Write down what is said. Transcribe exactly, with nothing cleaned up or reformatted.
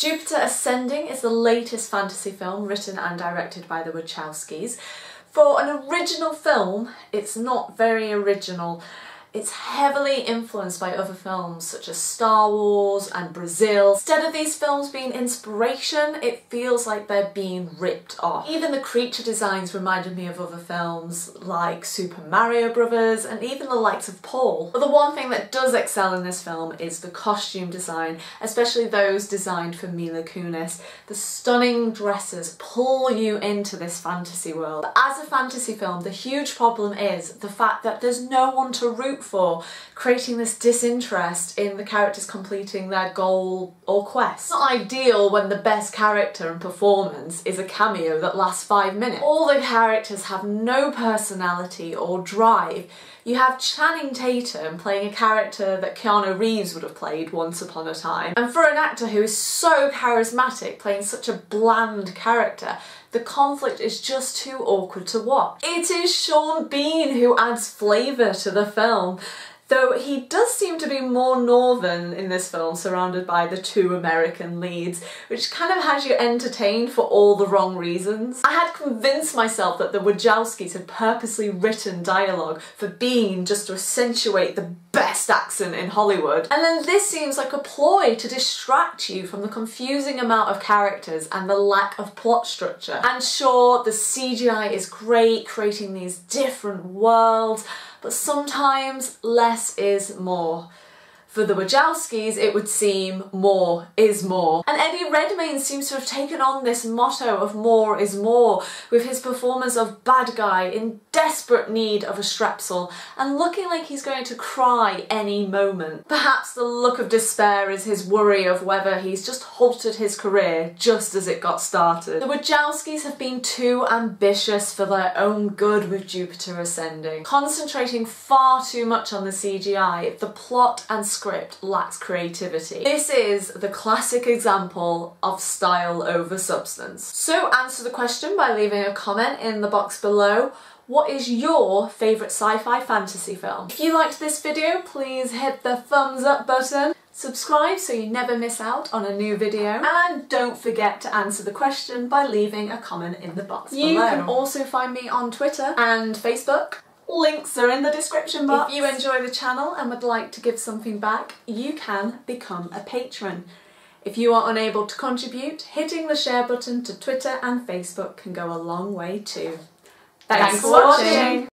Jupiter Ascending is the latest fantasy film written and directed by the Wachowskis. For an original film, it's not very original. It's heavily influenced by other films such as Star Wars and Brazil. Instead of these films being inspiration, it feels like they're being ripped off. Even the creature designs reminded me of other films like Super Mario Brothers and even the likes of Paul. But the one thing that does excel in this film is the costume design, especially those designed for Mila Kunis. The stunning dresses pull you into this fantasy world. But as a fantasy film, the huge problem is the fact that there's no one to root for, creating this disinterest in the characters completing their goal or quest. It's not ideal when the best character and performance is a cameo that lasts five minutes. All the characters have no personality or drive. You have Channing Tatum playing a character that Keanu Reeves would have played once upon a time. And for an actor who is so charismatic, playing such a bland character, the conflict is just too awkward to watch. It is Sean Bean who adds flavour to the film, though he does seem to be more northern in this film, surrounded by the two American leads, which kind of has you entertained for all the wrong reasons. I had convinced myself that the Wachowskis had purposely written dialogue for Bean just to accentuate the best accent in Hollywood. And then this seems like a ploy to distract you from the confusing amount of characters and the lack of plot structure. And sure, the C G I is great, creating these different worlds, but sometimes less is more. For the Wachowskis, it would seem more is more. And Eddie Redmayne seems to have taken on this motto of more is more, with his performance of bad guy in desperate need of a strepsel and looking like he's going to cry any moment. Perhaps the look of despair is his worry of whether he's just halted his career just as it got started. The Wachowskis have been too ambitious for their own good with Jupiter Ascending, concentrating far too much on the C G I. The plot and script lacks creativity. This is the classic example of style over substance. So answer the question by leaving a comment in the box below. What is your favourite sci-fi fantasy film? If you liked this video, please hit the thumbs up button, subscribe so you never miss out on a new video, and don't forget to answer the question by leaving a comment in the box below. You can also find me on Twitter and Facebook. Links are in the description box. If you enjoy the channel and would like to give something back, you can become a patron. If you are unable to contribute, hitting the share button to Twitter and Facebook can go a long way too. Thanks, Thanks for watching! watching.